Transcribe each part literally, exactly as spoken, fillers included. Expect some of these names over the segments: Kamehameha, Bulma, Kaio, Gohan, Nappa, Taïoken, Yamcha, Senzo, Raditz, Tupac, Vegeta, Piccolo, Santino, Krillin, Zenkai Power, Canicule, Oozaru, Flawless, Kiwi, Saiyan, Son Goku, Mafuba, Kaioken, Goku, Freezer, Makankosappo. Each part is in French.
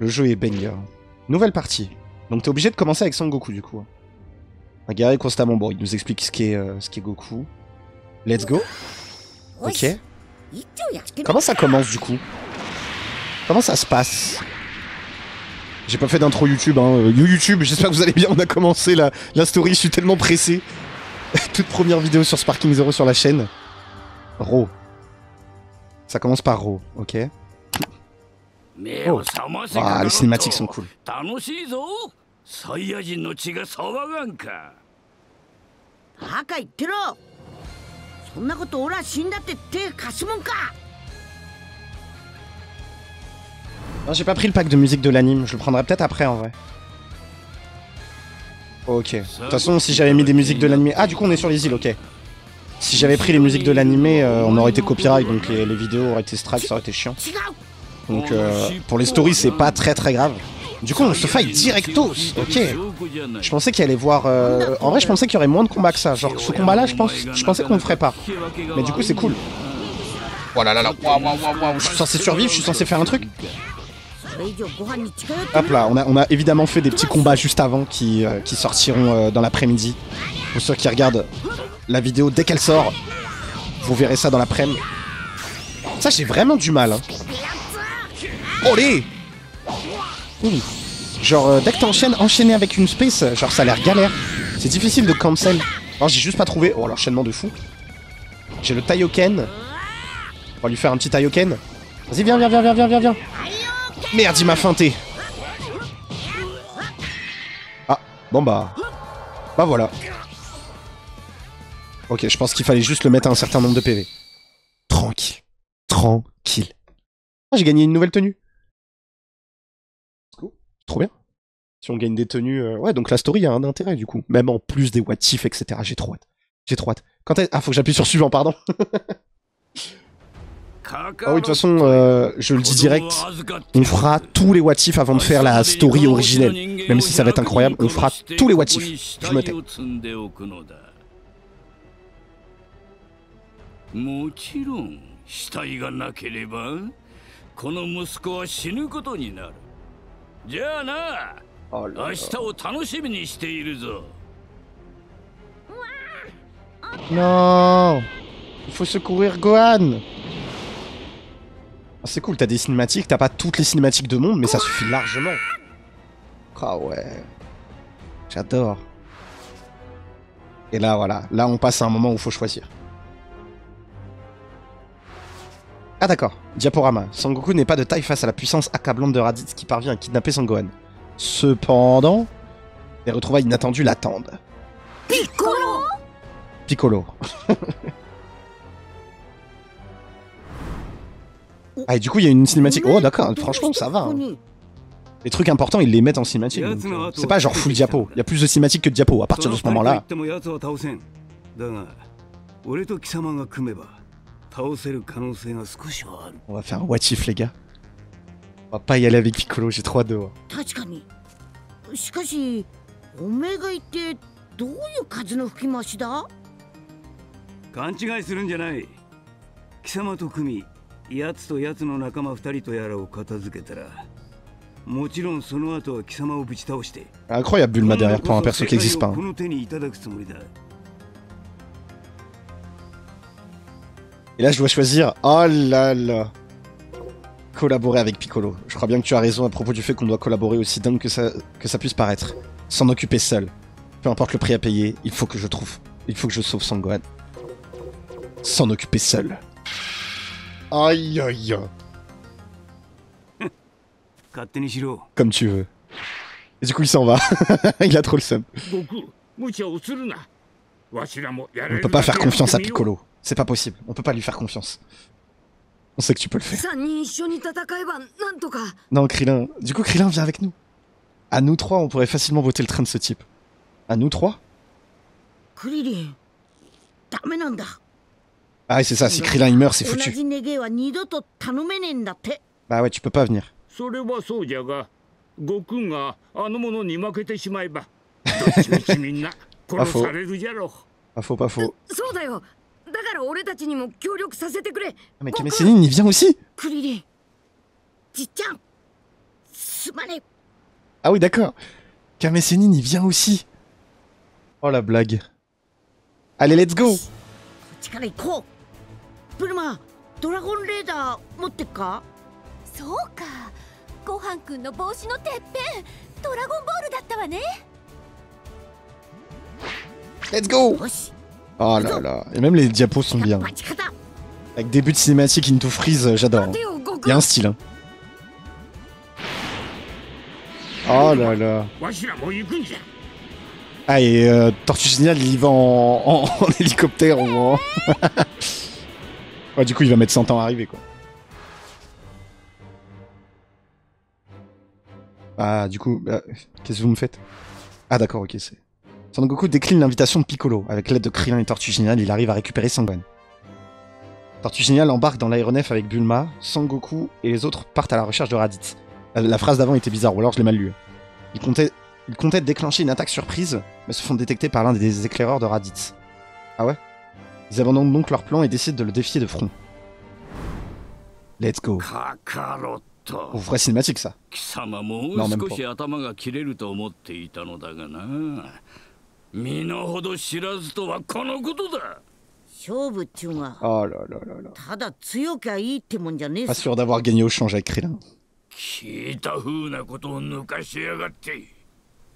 Le jeu est banger. Nouvelle partie. Donc t'es obligé de commencer avec Son Goku du coup. Un guerrier constamment. Bon, il nous explique ce qu'est euh, ce qu'est Goku. Let's go. Ok. Comment ça commence du coup? Comment ça se passe? J'ai pas fait d'intro YouTube, hein. YouTube, j'espère que vous allez bien, on a commencé la, la story, je suis tellement pressé. Toute première vidéo sur Sparking Zero sur la chaîne. Ro. Ça commence par Ro, ok. Oh. Ah, les cinématiques sont cool. Non, j'ai pas pris le pack de musique de l'anime, je le prendrai peut-être après en vrai. Ok, de toute façon si j'avais mis des musiques de l'anime... Ah du coup on est sur les îles, ok. Si j'avais pris les musiques de l'anime, euh, on aurait été copyright, donc les, les vidéos auraient été strike, ça aurait été chiant. Donc euh, pour les stories c'est pas très très grave. Du coup on se fight directos, ok. Je pensais qu'il allait voir... Euh... En vrai je pensais qu'il y aurait moins de combats que ça, genre ce combat là je, pense... je pensais qu'on le ferait pas. Mais du coup c'est cool. Oh là là là, waouh waouh waouh, je suis censé survivre, je suis censé faire un truc. Hop là, on a, on a évidemment fait des petits combats juste avant qui, euh, qui sortiront euh, dans l'après-midi. Pour ceux qui regardent la vidéo dès qu'elle sort, vous verrez ça dans l'après-midi. Ça j'ai vraiment du mal. Hein. Olé oui. Genre euh, dès que t'enchaînes, enchaîner avec une space, genre ça a l'air galère. C'est difficile de cancel. Alors j'ai juste pas trouvé. Oh l'enchaînement de fou. J'ai le Taïoken. On va lui faire un petit Taïoken. Vas-y viens, viens, viens, viens, viens, viens, viens. Merde, il m'a feinté. Ah, bon bah... Bah voilà. Ok, je pense qu'il fallait juste le mettre à un certain nombre de P V. Tranquille. Tranquille. Ah, j'ai gagné une nouvelle tenue. Cool. Trop bien. Si on gagne des tenues... Euh... Ouais, donc la story a un intérêt, du coup. Même en plus des what if, et cetera. J'ai trop hâte. J'ai trop hâte. Quand elle... Ah, faut que j'appuie sur suivant, pardon. Ah oui, de toute façon, euh, je le dis direct, on fera tous les what if avant de faire la story originelle. Même si ça va être incroyable, on fera tous les what if. Je me tais. Oh là là. Non, il faut secourir Gohan. C'est cool, t'as des cinématiques, t'as pas toutes les cinématiques de monde, mais ça suffit largement. Ah ouais. J'adore. Et là, voilà. Là, on passe à un moment où il faut choisir. Ah d'accord. Diaporama. Son Goku n'est pas de taille face à la puissance accablante de Raditz qui parvient à kidnapper Son Gohan. Cependant, les retrouvailles inattendues l'attendent. Piccolo Piccolo. Ah et du coup il y a une cinématique. Oh d'accord, franchement ça va. Hein. Les trucs importants ils les mettent en cinématique. C'est pas genre full diapo. Il y a plus de cinématiques que de diapo à partir de ce moment-là. On va faire un what if les gars. On va pas y aller avec Piccolo, j'ai trop hâte de voir. Incroyable Bulma derrière pour un perso qui n'existe pas. Hein. Et là je dois choisir... Oh là là. Collaborer avec Piccolo. Je crois bien que tu as raison à propos du fait qu'on doit collaborer aussi dingue que ça, que ça puisse paraître. S'en occuper seul. Peu importe le prix à payer, il faut que je trouve. Il faut que je sauve Son Gohan. S'en occuper seul. Aïe aïe. Comme tu veux. Et du coup il s'en va. Il a trop le seum. On peut pas faire confiance à Piccolo. C'est pas possible. On peut pas lui faire confiance. On sait que tu peux le faire. Non Krillin. Du coup Krillin vient avec nous. À nous trois on pourrait facilement voter le train de ce type. À nous trois. Ah c'est ça, si Krillin il meurt, c'est foutu. Bah ouais, tu peux pas venir. Pas faux. Pas faux, pas faux. Ah, mais Kamesséline, il vient aussi. Ah oui, d'accord. Kame Sennin, il vient aussi. Oh la blague. Allez, let's go. Let's go. Oh là là. Et même les diapos sont bien. Avec début de cinématique into freeze, j'adore. Il y a un style. Hein. Oh là là. Ah et euh, Tortue Géniale, il va en, en, en hélicoptère ou en... ouais, du coup, il va mettre cent ans à arriver, quoi. Ah, du coup, euh, qu'est-ce que vous me faites? Ah d'accord, ok, c'est... Son Goku décline l'invitation de Piccolo. Avec l'aide de Krillin et Tortue Géniale, il arrive à récupérer Sangohan. Tortue Géniale embarque dans l'aéronef avec Bulma, Son Goku et les autres partent à la recherche de Raditz. La phrase d'avant était bizarre, ou alors je l'ai mal lu. Il comptait... Ils comptaient déclencher une attaque surprise, mais se font détecter par l'un des éclaireurs de Raditz. Ah ouais? Ils abandonnent donc leur plan et décident de le défier de front. Let's go. Oh, vraie cinématique, ça. Non, même pas. Oh là là là là. Pas sûr d'avoir gagné au change avec Krillin.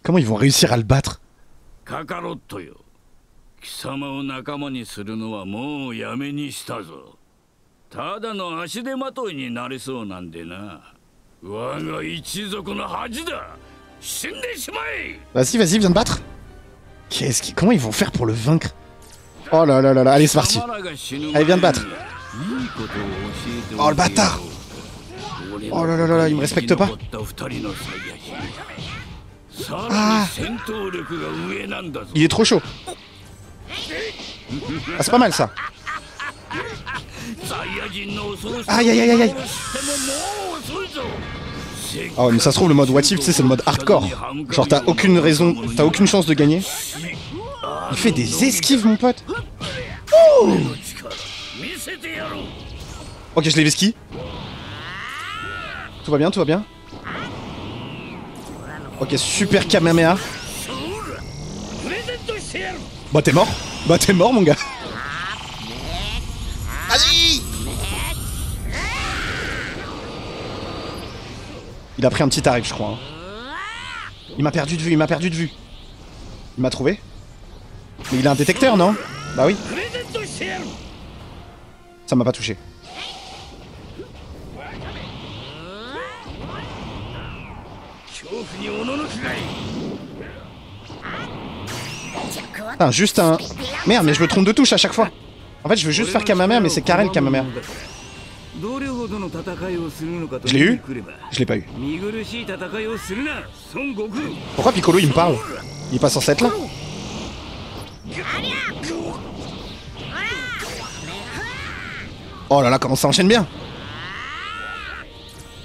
Comment ils vont réussir à le battre? Vas-y, vas-y, viens te battre. Qu'est-ce qui... Comment ils vont faire pour le vaincre? Oh là là là là, allez c'est parti. Allez, viens te battre. Oh le bâtard. Oh là là là là, il me respecte pas. Ah. Il est trop chaud. Ah, c'est pas mal ça. Aïe aïe aïe aïe aïe. Oh mais ça se trouve le mode what if, tu sais, c'est le mode hardcore. Genre t'as aucune raison, t'as aucune chance de gagner. Il fait des esquives mon pote. Oh. Ok, je l'ai esquivé. Tout va bien, tout va bien. Ok, super Kamehameha. Bah t'es mort. Bah t'es mort mon gars. Vas-y. Il a pris un petit tarif je crois. Il m'a perdu de vue, il m'a perdu de vue. Il m'a trouvé. Mais il a un détecteur non? Bah oui. Ça m'a pas touché. Putain, juste un... Merde, mais je me trompe de touche à chaque fois. En fait, je veux juste faire Kamehameha, mais c'est carré le Kamehameha. Je l'ai eu? Je l'ai pas eu. Pourquoi Piccolo, il me parle? Il est pas censé être là? Oh là là, comment ça enchaîne bien.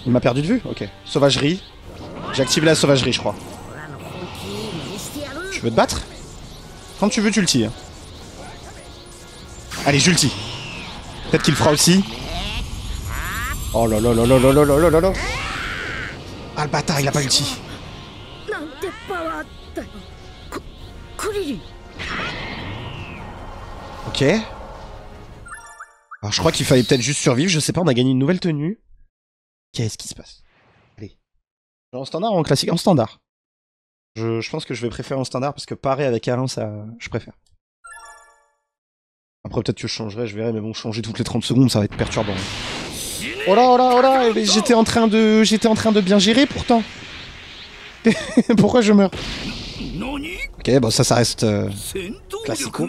Il m'a perdu de vue? Ok. Sauvagerie. J'active la sauvagerie, je crois. Tu veux te battre? Quand tu veux, tu l'ulti. Allez, j'ulti. Peut-être qu'il le fera aussi. Oh là là là là là là là là. Ah, le bâtard, il a pas ulti. Ok. Alors, je crois qu'il fallait peut-être juste survivre. Je sais pas, on a gagné une nouvelle tenue. Qu'est-ce qui se passe? En standard ou en classique? En standard. Je, je pense que je vais préférer en standard parce que pareil avec Alain, ça, je préfère. Après peut-être que je changerai, je verrai, mais bon, changer toutes les trente secondes, ça va être perturbant. Oh là, oh là, oh là, j'étais en train de, j'étais en train de bien gérer pourtant. Pourquoi je meurs? Ok, bon ça, ça reste euh, classico.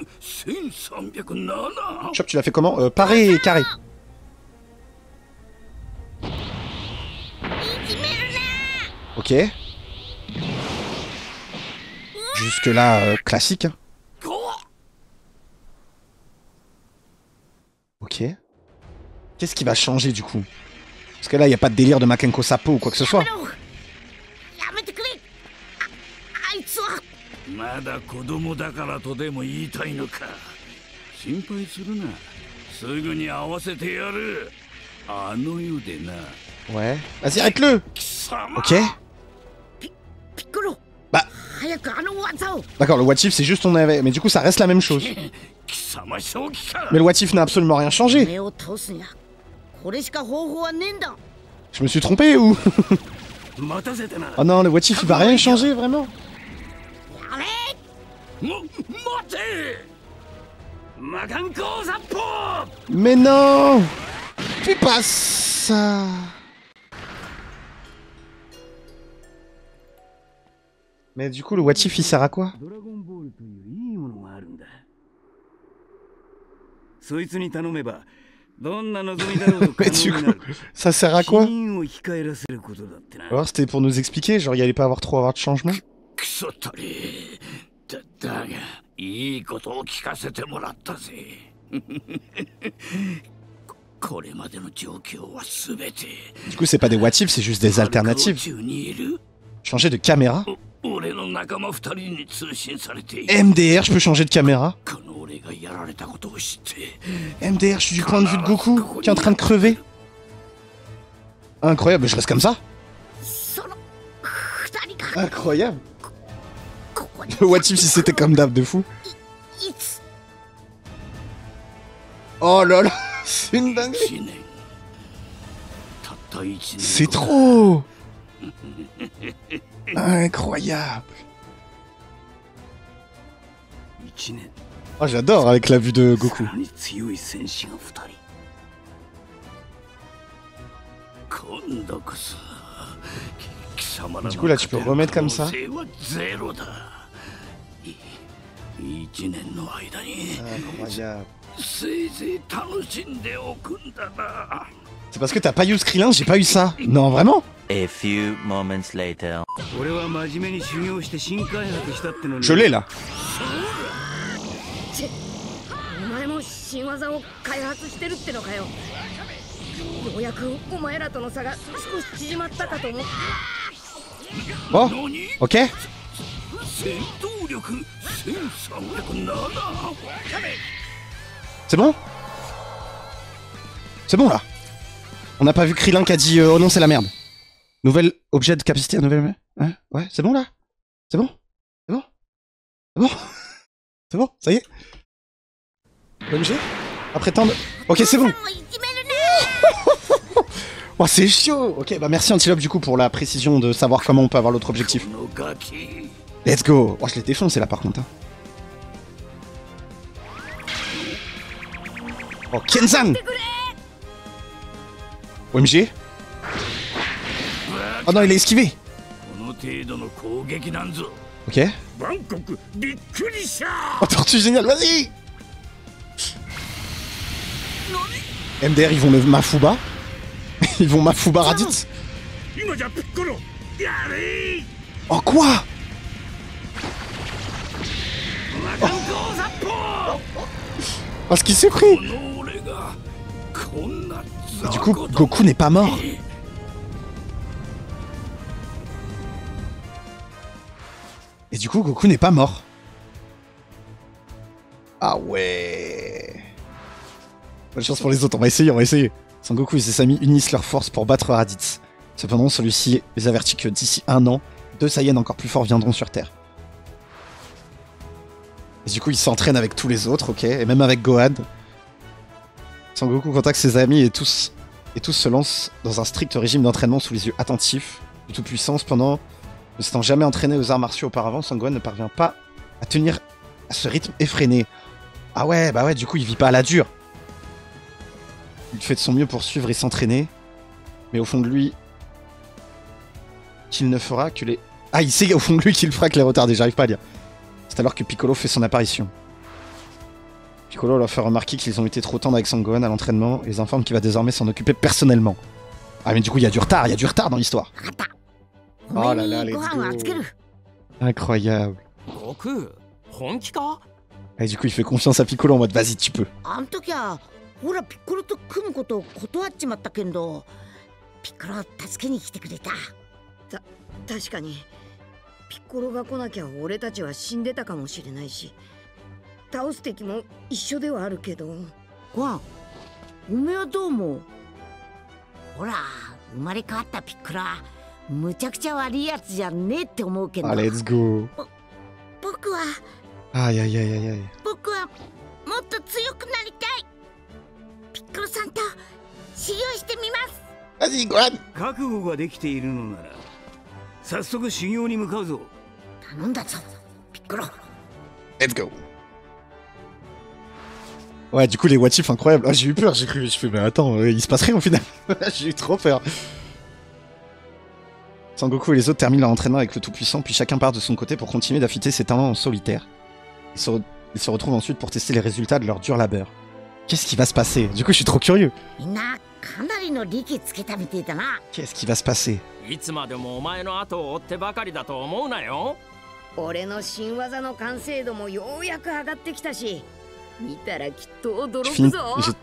Chop, tu l'as fait comment? euh, Paré et carré. Ok. Jusque là, euh, classique. Ok. Qu'est-ce qui va changer du coup? Parce que là, il n'y a pas de délire de Makankosappo ou quoi que ce soit. Ouais. Vas-y, arrête-le. Ok. D'accord, le what if c'est juste on avait... Mais du coup ça reste la même chose. Mais le what if n'a absolument rien changé. Je me suis trompé ou... Oh non, le what if il va rien changer vraiment. Mais non, fais pas ça. Mais du coup, le what if il sert à quoi? Mais du coup, ça sert à quoi? Alors c'était pour nous expliquer, genre il allait pas avoir trop avoir de changement. Du coup, c'est pas des what ifs, c'est juste des alternatives. Changer de caméra. M D R, je peux changer de caméra. M D R, je suis du point de vue de Goku qui est en train de crever. Incroyable, je reste comme ça. Incroyable. Le what if si c'était comme d'hab de fou. Oh là là, c'est une dinguerie. C'est trop. Incroyable. Oh, j'adore avec la vue de Goku. Du coup là tu peux remettre comme ça. Incroyable. C'est parce que t'as pas eu ce Krillin, j'ai pas eu ça. Non, vraiment? A few moments later. Je l'ai là. Bon, ok. C'est bon? C'est bon là. On n'a pas vu Krillin qui a dit euh, oh non c'est la merde. Nouvel objet de capacité à nouvelle... Hein? Ouais, c'est bon là? C'est bon? C'est bon? C'est bon? C'est bon? Ça y est? O M G? Après tant de... Ok c'est bon. Oh c'est chaud. Ok bah merci Antilope du coup pour la précision de savoir comment on peut avoir l'autre objectif. Let's go. Oh je l'ai défoncé là par contre hein. Oh Kenzan. O M G. Oh non, il a esquivé. Ok. Oh, tortue géniale, vas-y. M D R, ils vont le Mafuba. Ils vont Mafuba Raditz. Oh, quoi oh. Oh, ce qu'il s'est pris. Et du coup, Goku n'est pas mort. Et du coup, Goku n'est pas mort. Ah ouais. Bonne chance pour les autres, on va essayer, on va essayer. Son Goku et ses amis unissent leurs forces pour battre Raditz. Cependant, celui-ci les avertit que d'ici un an, deux Saiyans encore plus forts viendront sur Terre. Et du coup, il s'entraîne avec tous les autres, ok, et même avec Gohan. Son Goku contacte ses amis et tous, et tous se lancent dans un strict régime d'entraînement sous les yeux attentifs de Tout-Puissant. Cependant, ne s'étant jamais entraîné aux arts martiaux auparavant, Son Gohan ne parvient pas à tenir à ce rythme effréné. Ah ouais, bah ouais, du coup, il vit pas à la dure. Il fait de son mieux pour suivre et s'entraîner, mais au fond de lui, qu'il ne fera que les... Ah, il sait au fond de lui qu'il fera que les retarder, j'arrive pas à lire. C'est alors que Piccolo fait son apparition. Piccolo leur fait remarquer qu'ils ont été trop tendres avec Son Gohan à l'entraînement et les informe qu'il va désormais s'en occuper personnellement. Ah mais du coup il y a du retard, il y a du retard dans l'histoire. Oh là là, let's go. Incroyable. Et du coup il fait confiance à Piccolo en mode vas-y tu peux. Ah, let's go. Aïe aïe aïe aïe aïe. Vas-y, Gohan. Let's go. Ouais, du coup, les what if incroyables. Ah, j'ai eu peur, j'ai cru. Je fais, mais attends, euh, il se passe rien au final. J'ai eu trop peur. Sangoku et les autres terminent leur entraînement avec le Tout-Puissant, puis chacun part de son côté pour continuer d'affûter ses talents en solitaire. Ils se, ils se retrouvent ensuite pour tester les résultats de leur dur labeur. Qu'est-ce qui va se passer? Du coup, je suis trop curieux. Qu'est-ce qui va se passer? J'ai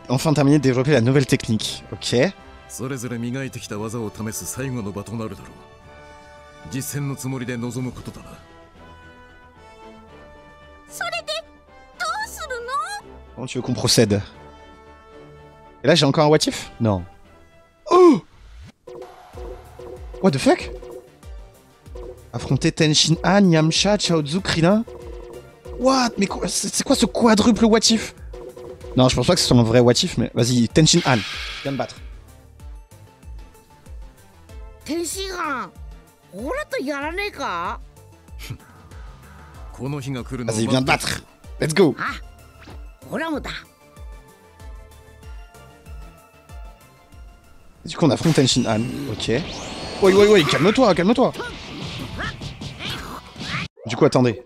enfin terminé de développer la nouvelle technique. Ok. Comment tu veux qu'on procède? Et là j'ai encore un what if? Non. Oh! What the fuck? Affronter Tenshinhan, Yamcha, Chaozu, Krillin? What? Mais quoi? C'est quoi ce quadruple what if? Non, je pense pas que ce soit un vrai what if, mais vas-y, Tenshinhan, viens me battre. Tenshinhan, vas-y, viens te battre. Let's go. Du coup, on affronte Tenshinhan. Ok. Oi, oi, oi, calme-toi, calme-toi. Du coup, attendez.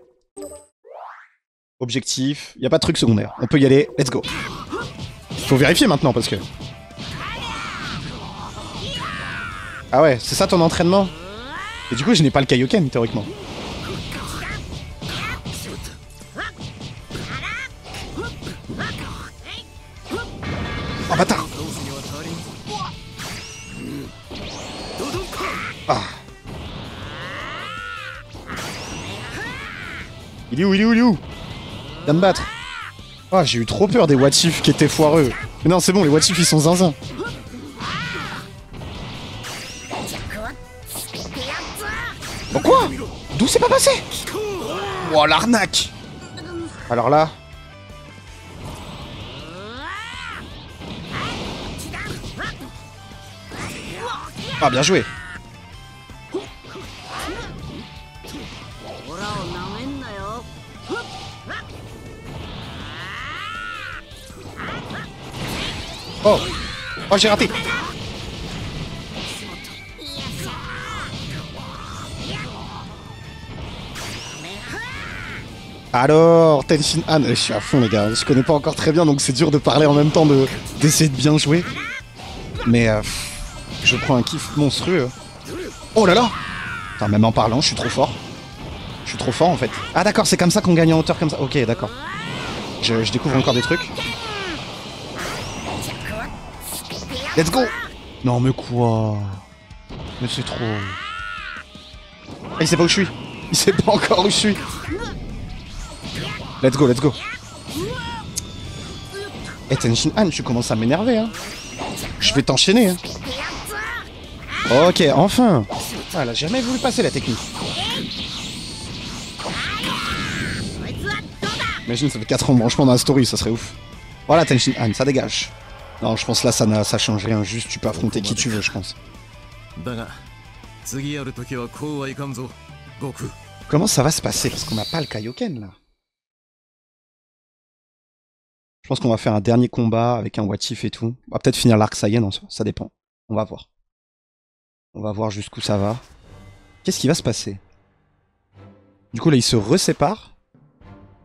Objectif, y a pas de truc secondaire. On peut y aller, let's go. Faut vérifier maintenant parce que... Ah ouais, c'est ça ton entraînement? Et du coup, je n'ai pas le Kaioken, théoriquement. Oh, bâtard! Ah. Il est où? Il est où? Il est où? Viens me battre. Ah, j'ai eu trop peur des what if qui étaient foireux. Mais non, c'est bon, les what if ils sont zinzin. Pourquoi? D'où c'est pas passé? Oh, l'arnaque! Alors là... Ah, bien joué. Oh, oh, j'ai raté. Alors, Tenshinhan, je suis à fond les gars, je connais pas encore très bien donc c'est dur de parler en même temps, de d'essayer de bien jouer. Mais euh, je prends un kiff monstrueux. Oh là là. Enfin, même en parlant, je suis trop fort. Je suis trop fort en fait. Ah d'accord, c'est comme ça qu'on gagne en hauteur comme ça. Ok, d'accord. Je, je découvre encore des trucs. Let's go! Non mais quoi? Mais c'est trop... Ah, il sait pas où je suis! Il sait pas encore où je suis! Let's go, let's go! Eh, Tenshinhan, tu commences à m'énerver, hein! Je vais t'enchaîner, hein! Ok, enfin! Ah, elle a jamais voulu passer la technique! Imagine, ça fait quatre ans de branchement dans la story, ça serait ouf! Voilà, Tenshinhan, ça dégage! Non, je pense là, ça, ça change rien. Juste, tu peux affronter qui tu veux, je pense. Comment ça va se passer? Parce qu'on n'a pas le Kaioken, là. Je pense qu'on va faire un dernier combat avec un what if et tout. On va peut-être finir l'arc Saiyan en soi, ça dépend. On va voir. On va voir jusqu'où ça va. Qu'est-ce qui va se passer? Du coup, là, ils se reséparent.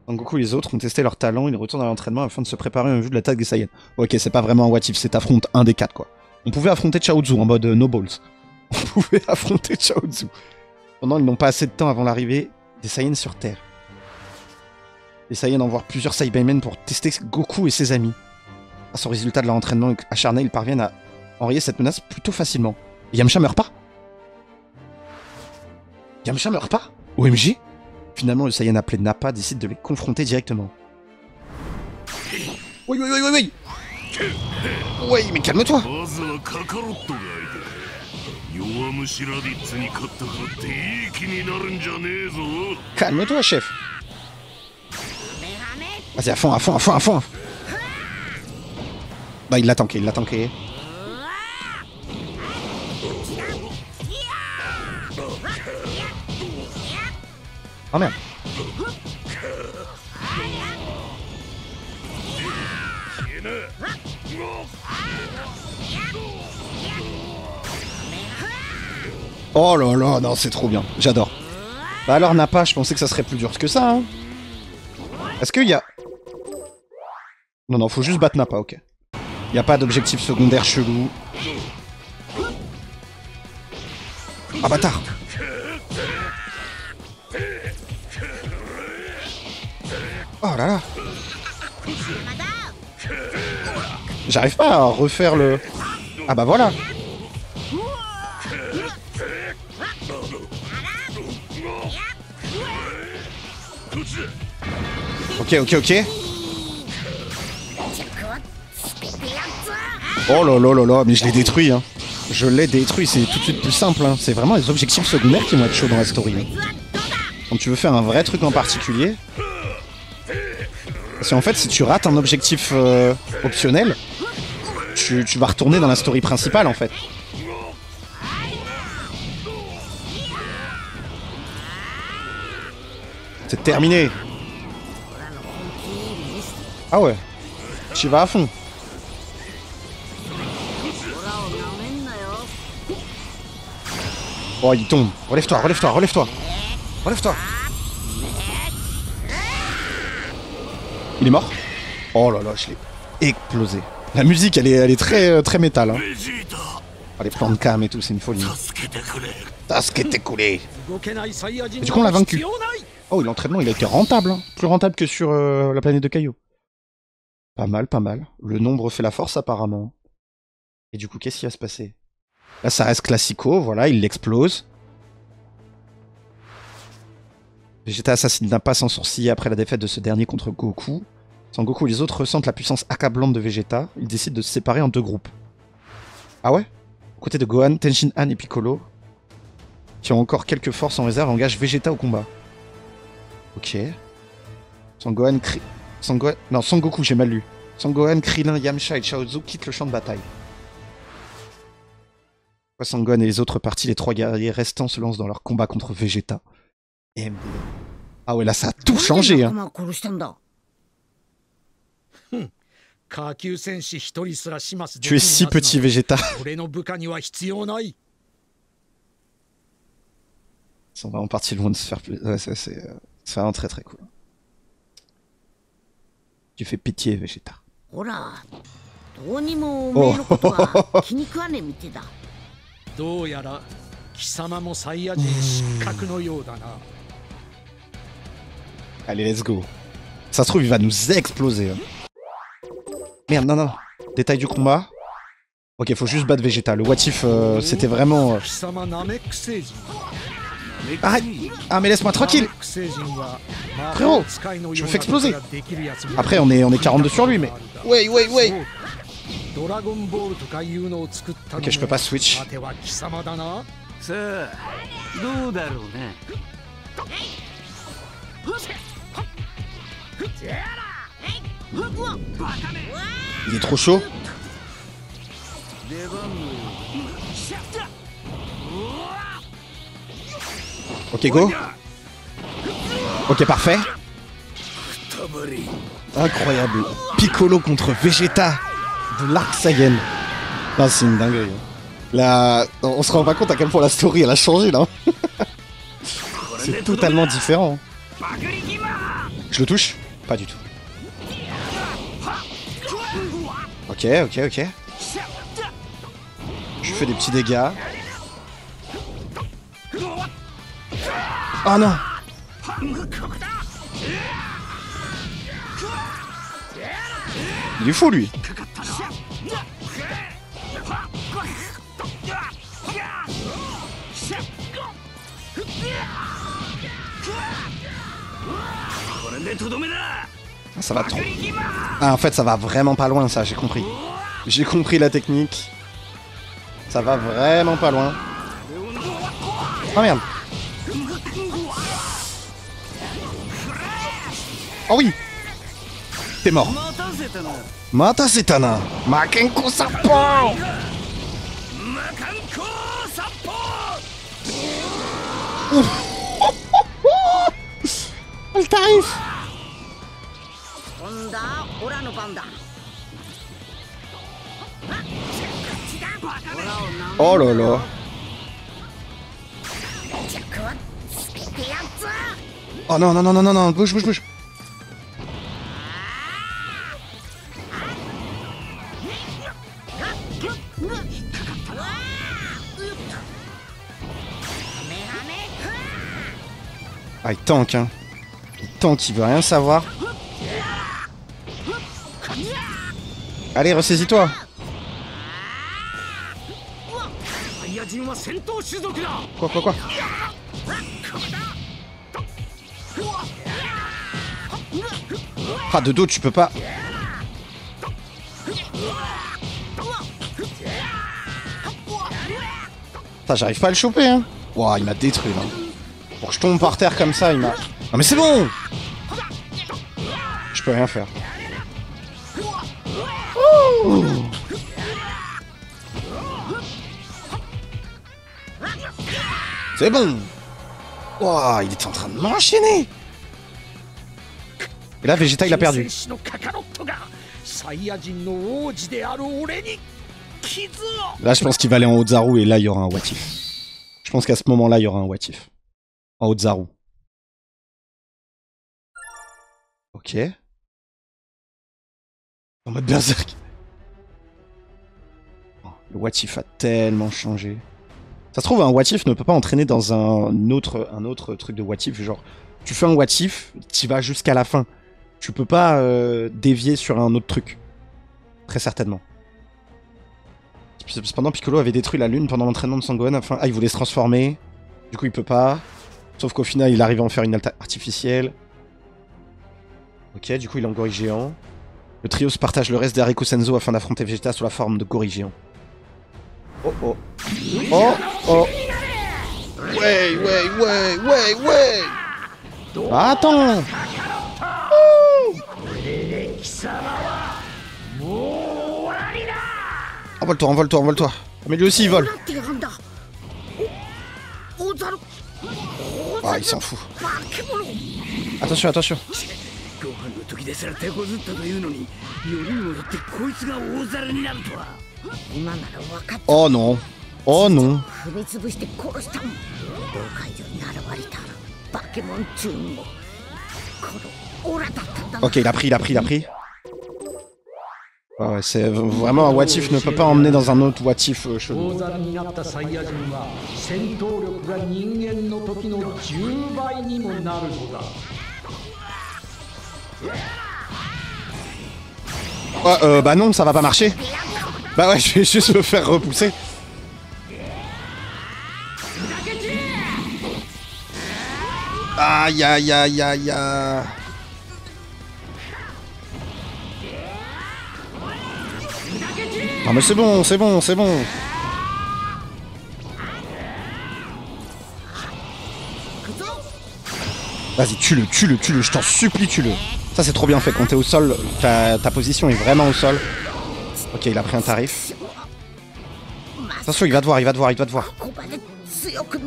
Goku et les autres ont testé leur talent, ils retournent à l'entraînement afin de se préparer en vue de l'attaque des Saiyans. Ok, c'est pas vraiment un what if, c'est affronte un des quatre quoi. On pouvait affronter Chaozu en mode euh, no balls. On pouvait affronter Chaozu. Pendant, ils n'ont pas assez de temps avant l'arrivée des Saiyans sur Terre. Les Saiyans envoient plusieurs Saiyamen pour tester Goku et ses amis. Grâce au résultat de leur entraînement acharné, ils parviennent à enrayer cette menace plutôt facilement. Et Yamcha meurt pas? Yamcha meurt pas? O M G? Finalement, le Saiyan appelé Nappa décide de les confronter directement. Oui, oui, oui, oui, oui. Oui, mais calme-toi. Calme-toi, chef. Vas-y, à fond, à fond, à fond, à fond. Bah, il l'a tanké, il l'a tanké. Oh merde. Oh là là, non, c'est trop bien, j'adore. Bah alors, Nappa, je pensais que ça serait plus dur que ça, hein. Est-ce qu'il y a... Non, non, faut juste battre Nappa, ok. Il n'y a pas d'objectif secondaire chelou. Ah, bâtard. Oh là là. J'arrive pas à refaire le... Ah bah voilà. Ok, ok, ok. Oh là là là là, mais je l'ai détruit, hein. Je l'ai détruit, c'est tout de suite plus simple, hein. C'est vraiment les objectifs secondaires qui vont être chauds dans la story. Quand tu veux faire un vrai truc en particulier... Parce qu'en fait, si tu rates un objectif euh, optionnel, tu, tu vas retourner dans la story principale, en fait. C'est terminé. Ah ouais, tu vas à fond. Oh, il tombe. Relève-toi, relève-toi, relève-toi. Relève-toi. Il est mort. Oh là là, je l'ai explosé. La musique, elle est, elle est très, très métal. Hein. Oh, les plans de cam et tout, c'est une folie. Et du coup, on l'a vaincu. Oh, l'entraînement, il a été rentable. Hein. Plus rentable que sur euh, la planète de Kaio. Pas mal, pas mal. Le nombre fait la force, apparemment. Et du coup, qu'est-ce qui va se passer? Là, ça reste classico, voilà, il l'explose. Vegeta assassine Nappa sans sourciller après la défaite de ce dernier contre Goku. Sans Goku, les autres ressentent la puissance accablante de Vegeta. Ils décident de se séparer en deux groupes. Ah ouais? Aux côtés de Gohan, Tenshinhan et Piccolo, qui ont encore quelques forces en réserve, engagent Vegeta au combat. Ok. Sans Gohan, Kri... Sans Gohan... Non, Son Goku, j'ai mal lu. Sans Gohan, Krillin, Yamcha et Chaozu quittent le champ de bataille. Sangon et les autres parties, les trois guerriers restants se lancent dans leur combat contre Vegeta. Et... Ah ouais, là, ça a tout changé, hein. Tu es si petit, Vegeta. Ils sont vraiment partis loin de se faire plus... Ouais, c'est vraiment très très cool. Tu fais pitié, Vegeta. Oh. Allez, let's go. Ça se trouve, il va nous exploser. Hein. Merde, non, non. Détail du combat. Ok, faut juste battre Vegeta. Le what if, euh, c'était vraiment... Euh... Arrête. Ah, mais laisse-moi tranquille. Frérot, je me fais exploser. Après, on est, on est quarante-deux sur lui, mais... Ouais, ouais, ouais. Ok, je peux pas switch. Il est trop chaud. Ok, go. Ok, parfait. Incroyable. Piccolo contre Vegeta. De l'arc Saiyan. Non, c'est une dinguerie. La... On se rend pas compte à quel point la story elle a changé là. C'est totalement différent. Je le touche? Pas du tout. Ok, ok, ok. Je fais des petits dégâts. Oh non! Il est fou lui! Ça va trop. Ah, en fait, ça va vraiment pas loin, ça, j'ai compris. J'ai compris la technique. Ça va vraiment pas loin. Oh merde. Oh oui. t'es mort. Matasetana. Makankosappo. Elle t'arrive. Oh là là. Oh non, non, non, non, non, non, bouge, bouge, bouge. Ah, il tank, hein. Il tank, il veut rien savoir. Allez, ressaisis-toi. Quoi, quoi, quoi? Ah, de dos, tu peux pas. Putain, j'arrive pas à le choper, hein. Wouah, il m'a détruit, là. Pour que je tombe par terre comme ça, il m'a... Non mais c'est bon. Je peux rien faire. Ouh. C'est bon. Wouah, il était en train de m'enchaîner. Et là, Vegeta, il a perdu. Là, je pense qu'il va aller en Oozaru et là, il y aura un what if. Je pense qu'à ce moment-là, il y aura un what if. En Oozaru. Ok. En mode berserk. Le what if a tellement changé. Ça se trouve, un what if ne peut pas entraîner dans un autre, un autre truc de what if. Genre, tu fais un what if, tu vas jusqu'à la fin. Tu peux pas euh, dévier sur un autre truc. Très certainement. Cependant, Piccolo avait détruit la lune pendant l'entraînement de son Gohan afin... Ah, il voulait se transformer. Du coup, il peut pas. Sauf qu'au final, il arrive à en faire une alta artificielle. Ok, du coup, il est en gorille géant. Le trio se partage le reste des haricots Senzo afin d'affronter Vegeta sous la forme de gorille géant. Oh oh. Oh oh. Ouais, ouais, ouais, ouais, ouais. Attends. Envole-toi, envole-toi, envole-toi. Mais lui aussi, il vole. Ah, il s'en fout. Attention, attention. Oh non. Oh non. Ok, il a pris, il a pris, il a pris. Ah ouais, c'est vraiment un what if ne peut pas emmener dans un autre what if euh, chelou. Ouais, euh, bah non, ça va pas marcher. Bah ouais, je vais juste me faire repousser. Aïe aïe aïe aïe aïe. Non mais c'est bon, c'est bon, c'est bon. Vas-y, tue-le, tue-le, tue-le, je t'en supplie, tue-le. Ça c'est trop bien fait, quand t'es au sol, ta, ta position est vraiment au sol. Ok, il a pris un tarif. Attention, il va te voir, il va te voir, il va te voir.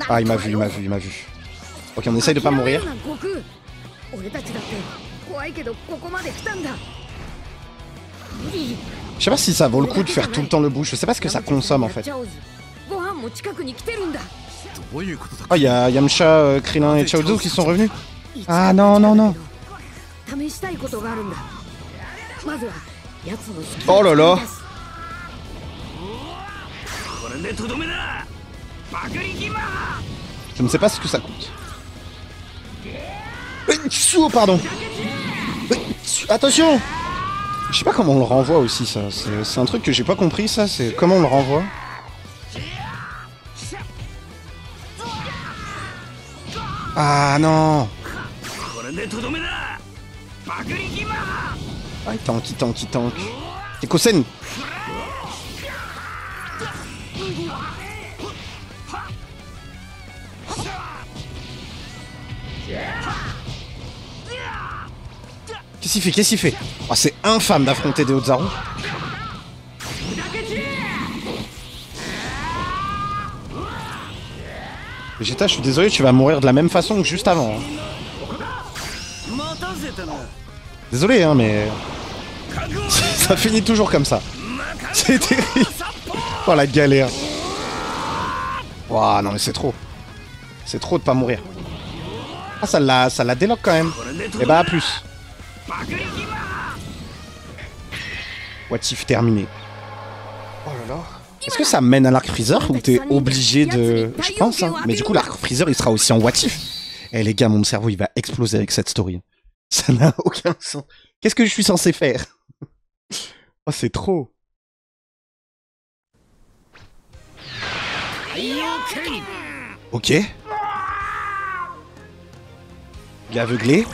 Ah, il m'a vu, il m'a vu, il m'a vu. Ok, on essaye de pas mourir. Je sais pas si ça vaut le coup de faire tout le temps le bouche, je sais pas ce que ça consomme en fait. Oh, il y a Yamcha, euh, Krillin et Chaozu qui sont revenus. Ah non, non, non. Oh là là. Je ne sais pas ce que ça coûte. Sous, pardon. Attention. Je sais pas comment on le renvoie aussi, ça. C'est un truc que j'ai pas compris, ça. C'est comment on le renvoie. Ah non. Ah, il tank, il tank, il tank. Ekosen. Qu'est-ce Qu'est-ce qu'il fait? Qu'est-ce qu'il fait? Oh, c'est infâme d'affronter des Oozaru. Vegeta, je suis désolé, tu vas mourir de la même façon que juste avant. Hein. Désolé, hein, mais... ça finit toujours comme ça. C'est terrible. Oh, la galère. Waouh, non, mais c'est trop. C'est trop de pas mourir. Ah, ça la, ça la déloque quand même. Et bah, à plus. What if terminé. Oh là là. Est-ce que ça mène à l'arc Freezer ou t'es obligé de... Je pense, hein. Mais du coup, l'arc Freezer, il sera aussi en what if. Eh les gars, mon cerveau, il va exploser avec cette story. Ça n'a aucun sens. Qu'est-ce que je suis censé faire? Oh, c'est trop. Ok. Il est aveuglé.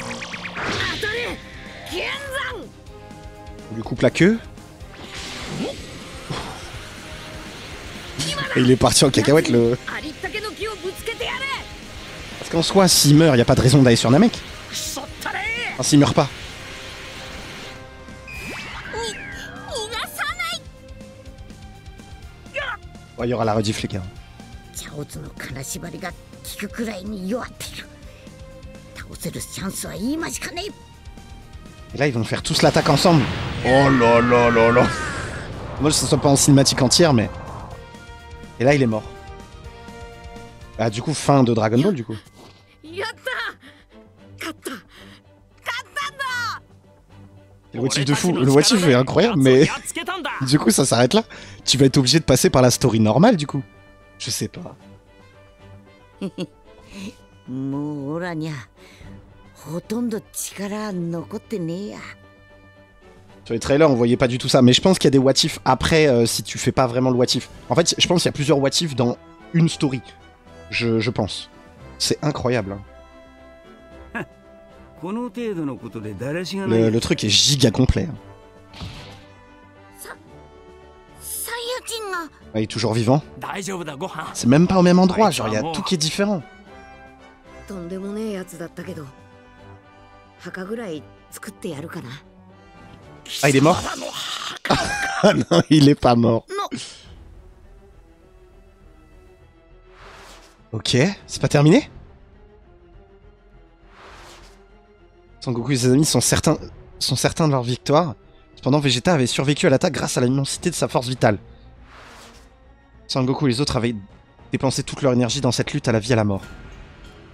On lui coupe la queue. Et il est parti en cacahuète le... Parce qu'en soi, s'il meurt, il n'y a pas de raison d'aller sur Namek. Enfin, s'il meurt pas. Oh, il y aura la rediff, les gars. Et là, ils vont faire tous l'attaque ensemble. Oh là là là là. Moi, je ne sais pas en cinématique entière, mais... Et là, il est mort. Ah, du coup, fin de Dragon Ball, du coup. Le motif de fou, le motif est incroyable, mais... du coup, ça s'arrête là. Tu vas être obligé de passer par la story normale, du coup. Je sais pas. Sur les trailers, on voyait pas du tout ça, mais je pense qu'il y a des what if après euh, si tu fais pas vraiment le what if. En fait, je pense qu'il y a plusieurs what if dans une story. Je, je pense. C'est incroyable. Hein. Le, le truc est giga complet. Hein. Ouais, il est toujours vivant. C'est même pas au même endroit, genre il y a tout qui est différent. Ah, il est mort? Ah non, il est pas mort. Non. Ok, c'est pas terminé? Son Goku et ses amis sont certains, sont certains de leur victoire. Cependant, Vegeta avait survécu à l'attaque grâce à l'immensité de sa force vitale. Son Goku et les autres avaient dépensé toute leur énergie dans cette lutte à la vie et à la mort.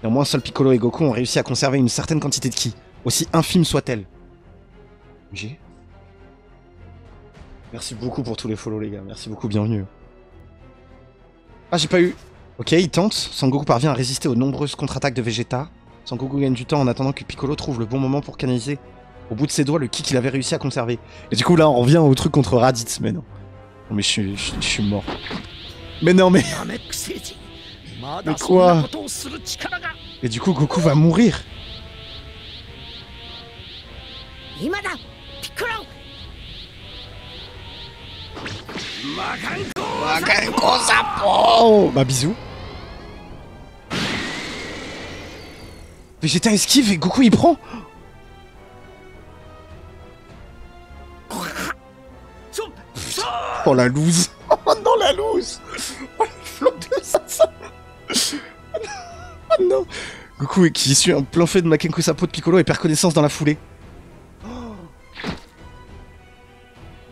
Néanmoins, seuls Piccolo et Goku ont réussi à conserver une certaine quantité de ki, aussi infime soit-elle. Merci beaucoup pour tous les follow les gars, merci beaucoup, bienvenue. Ah, j'ai pas eu... Ok, il tente, Sangoku parvient à résister aux nombreuses contre-attaques de Vegeta. Sangoku gagne du temps en attendant que Piccolo trouve le bon moment pour canaliser au bout de ses doigts le ki qu'il avait réussi à conserver. Et du coup là on revient au truc contre Raditz, mais non. Non mais je suis, je, je suis mort. Mais non mais... Mais quoi? Et du coup Goku va mourir. Makankosappo! Bah bisous. Vegeta esquive et Goku il prend. Oh la loose. Oh non la loose. Oh le flop de ça, ça. Oh non. Goku qui suit un plan fait de Makankosappo de Piccolo et perd connaissance dans la foulée.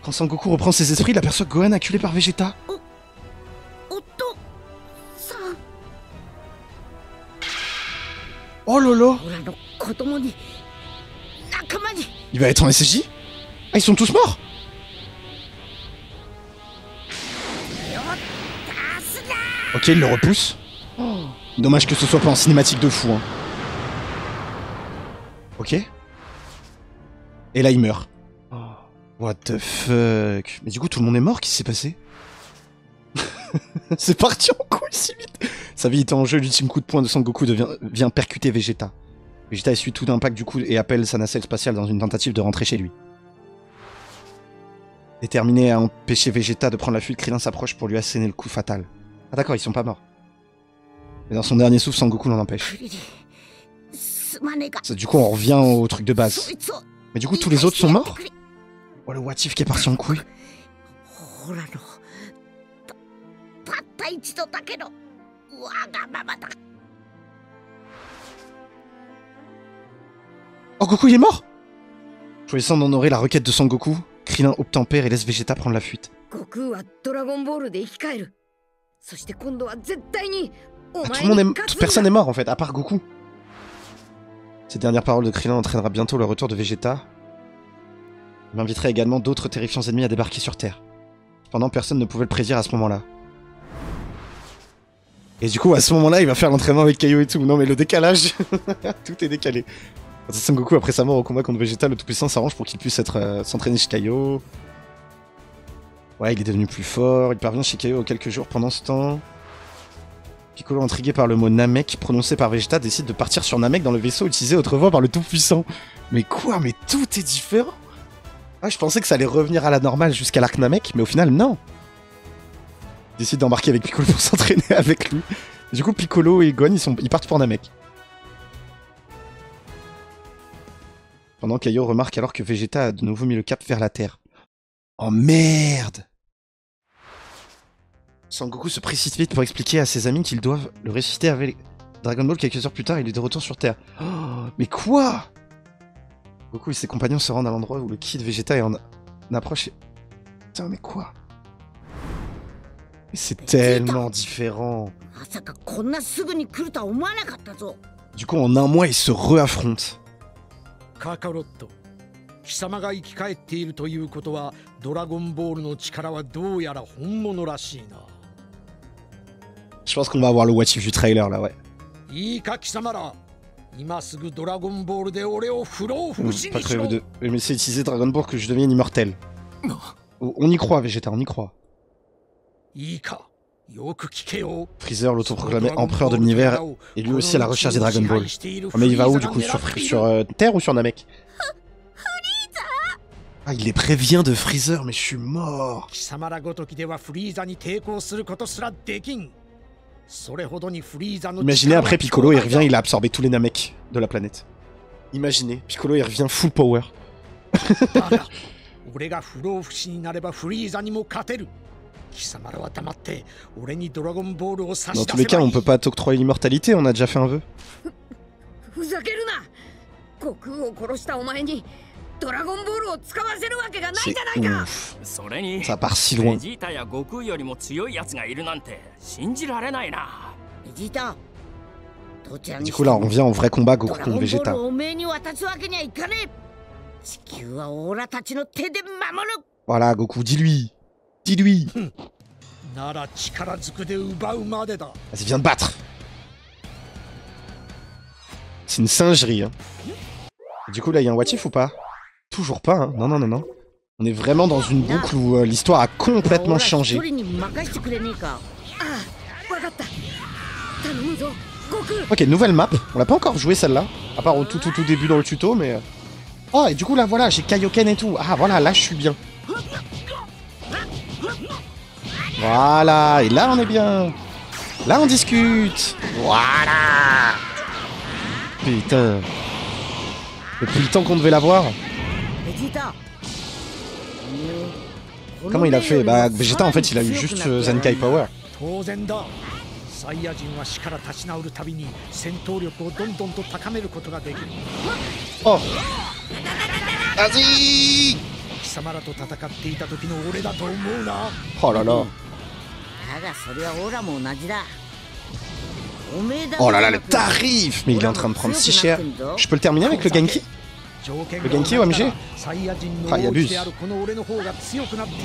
Quand Sangoku reprend ses esprits, il aperçoit Gohan acculé par Vegeta. Oh lolo. Il va être en S S J? Ah, ils sont tous morts? Ok, il le repousse. Dommage que ce soit pas en cinématique de fou. Hein. Ok. Et là, il meurt. What the fuck? Mais du coup, tout le monde est mort, qu'est-ce qui s'est passé? C'est parti en couille si vite! Sa vie était en jeu, l'ultime coup de poing de Sangoku devient, vient percuter Vegeta. Vegeta essuie tout d'impact du coup et appelle sa nacelle spatiale dans une tentative de rentrer chez lui. Déterminé à empêcher Vegeta de prendre la fuite, Krillin s'approche pour lui asséner le coup fatal. Ah d'accord, ils sont pas morts. Mais dans son dernier souffle, Sangoku l'en empêche. Du coup, on revient au truc de base. Mais du coup, tous les autres sont morts? Oh, le Watif qui est parti en couille. Oh, Goku, il est mort! Choisissant d'honorer la requête de Son Goku, Krillin obtempère et laisse Vegeta prendre la fuite. Ah, tout le monde est... Toute personne est mort en fait, à part Goku. Ces dernières paroles de Krillin entraînera bientôt le retour de Vegeta. Il m'invitera également d'autres terrifiants ennemis à débarquer sur Terre. Cependant, personne ne pouvait le prédire à ce moment-là. Et du coup, à ce moment-là, il va faire l'entraînement avec Kaio et tout. Non mais le décalage, tout est décalé. Son Goku, après sa mort au combat contre Vegeta, le Tout-Puissant s'arrange pour qu'il puisse être euh, s'entraîner chez Kaio. Ouais, il est devenu plus fort, il parvient chez Kaio quelques jours pendant ce temps. Piccolo, intrigué par le mot Namek prononcé par Vegeta, décide de partir sur Namek dans le vaisseau utilisé autrefois par le Tout-Puissant. Mais quoi? Mais tout est différent? Ah, je pensais que ça allait revenir à la normale jusqu'à l'arc Namek, mais au final, non. Il décide d'embarquer avec Piccolo pour s'entraîner avec lui. Du coup, Piccolo et Gohan, ils, sont... ils partent pour Namek. Pendant Kaio remarque alors que Vegeta a de nouveau mis le cap vers la Terre. Oh merde! Son Goku se précipite vite pour expliquer à ses amis qu'ils doivent le ressusciter avec Dragon Ball quelques heures plus tard, il est de retour sur Terre. Oh, mais quoi? Goku et ses compagnons se rendent à l'endroit où le ki de Vegeta est en approche et... Putain, mais quoi? Mais c'est tellement différent! Du coup, en un mois, ils se réaffrontent. Je pense qu'on va avoir le What If du trailer là, ouais. Mmh, pas très de... Mais c'est utiliser Dragon Ball que je devienne immortel. On y croit, Vegeta, on y croit. Freezer, l'autoproclamé empereur de l'univers, est lui aussi à la recherche des Dragon Ball. Oh, mais il va où du coup? Sur, sur euh, Terre ou sur Namek? Ah, il les prévient de Freezer, mais je suis mort! Imaginez après Piccolo, il revient, il a absorbé tous les Namek de la planète. Imaginez, Piccolo, il revient full power. Dans tous les cas, on peut pas t'octroyer l'immortalité, on a déjà fait un vœu. C'est ouf. Ça part si loin. Du coup là, on vient en vrai combat Goku contre Vegeta. Voilà, Goku, dis-lui. Dis-lui. Vas-y, viens de battre. C'est une singerie, hein. Du coup, là, il y a un What If ou pas? Toujours pas, hein. Non, non, non, non. On est vraiment dans une boucle où euh, l'histoire a complètement changé. Ok, nouvelle map. On l'a pas encore joué celle-là. À part au tout, tout, tout début dans le tuto, mais... Oh, et du coup, là, voilà, j'ai Kaioken et tout. Ah, voilà, là, je suis bien. Voilà, et là on est bien. Là on discute. Voilà. Putain. Depuis le temps qu'on devait l'avoir. Comment il a fait? Bah Vegeta en fait il a eu juste euh, Zenkai Power. Oh. Vas-y. Oh là là. Oh là là, le tarif! Mais il est en train de prendre si cher. Je peux le terminer avec le Genki? Le Genki O M G? Ah, il abuse.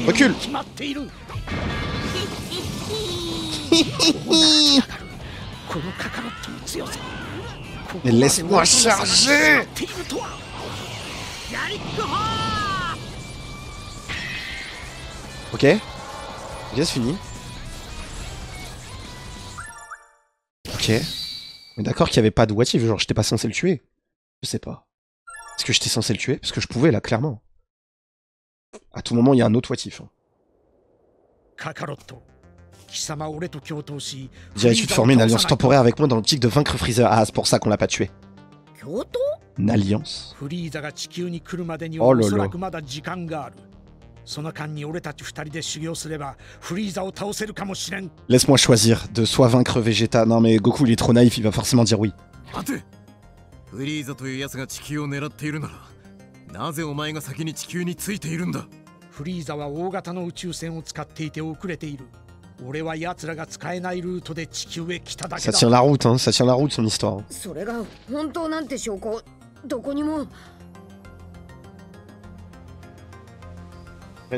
Recule! Mais laisse-moi charger! Ok. Bien, c'est fini. Ok. Mais d'accord qu'il n'y avait pas de What If, genre j'étais pas censé le tuer. Je sais pas. Est-ce que j'étais censé le tuer? Parce que je pouvais là, clairement. À tout moment, il y a un autre What If. Dirais-tu de former une alliance temporaire avec moi dans l'optique de vaincre Freezer? Ah, c'est pour ça qu'on l'a pas tué. Kyoto? alliance. Oh là là. Laisse-moi choisir de soit vaincre Vegeta. Non mais Goku il est trop naïf, il va forcément dire oui. Ça tient la route, hein, ça tient la route son histoire.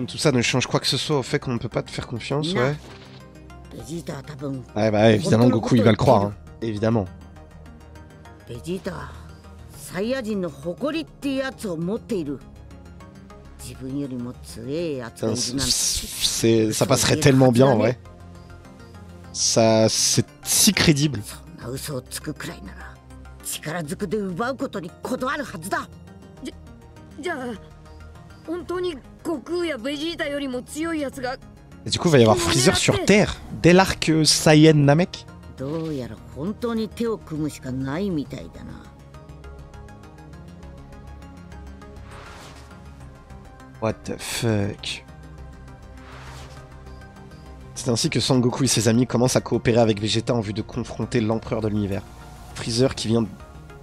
Tout ça ne change quoi que ce soit au fait qu'on ne peut pas te faire confiance, ouais. Ouais, bah évidemment, Goku il va le croire, hein. Évidemment. C'est, ça passerait tellement bien, en vrai. Ça, c'est si crédible. Et du coup, il va y avoir Freezer sur Terre dès l'arc Saiyan Namek. What the fuck. C'est ainsi que Son Goku et ses amis commencent à coopérer avec Vegeta en vue de confronter l'empereur de l'univers, Freezer qui vient,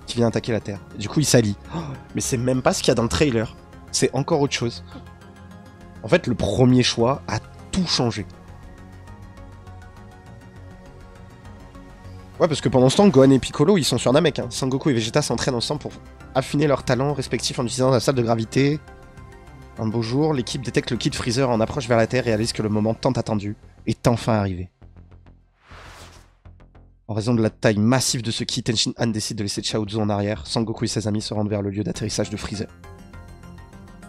qui vient attaquer la Terre. Et du coup, ils s'allient. Oh, mais c'est même pas ce qu'il y a dans le trailer. C'est encore autre chose. En fait, le premier choix a tout changé. Ouais, parce que pendant ce temps, Gohan et Piccolo, ils sont sur Namek. Hein. Sangoku et Vegeta s'entraînent ensemble pour affiner leurs talents respectifs en utilisant la salle de gravité. Un beau jour, l'équipe détecte le kit Freezer en approche vers la Terre et réalise que le moment tant attendu est enfin arrivé. En raison de la taille massive de ce kit, Tenshinhan décide de laisser Chaozu en arrière. Sangoku et ses amis se rendent vers le lieu d'atterrissage de Freezer.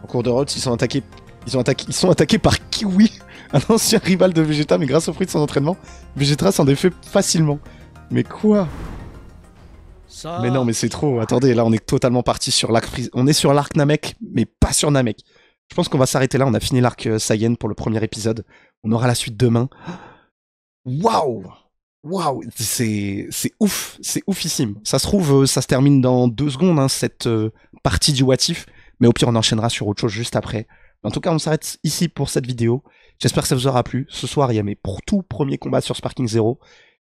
En cours de route, ils sont attaqués, ils, ont attaqué, ils sont attaqués par Kiwi, un ancien rival de Vegeta, mais grâce aux fruits de son entraînement, Vegeta s'en défait facilement. Mais quoi? Mais non, mais c'est trop. Attendez, là on est totalement parti sur l'arc Freezer. On est sur l'arc Namek, mais pas sur Namek. Je pense qu'on va s'arrêter là, on a fini l'arc Saiyan pour le premier épisode. On aura la suite demain. Waouh! Waouh! C'est ouf, c'est oufissime. Ça se trouve, ça se termine dans deux secondes, hein, cette euh, partie du What If. Mais au pire, on enchaînera sur autre chose juste après. En tout cas, on s'arrête ici pour cette vidéo. J'espère que ça vous aura plu. Ce soir, il y a mes tout premiers combats sur Sparking Zero.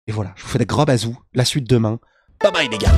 Et voilà, je vous fais des gros bazous. La suite demain. Bye bye les gars.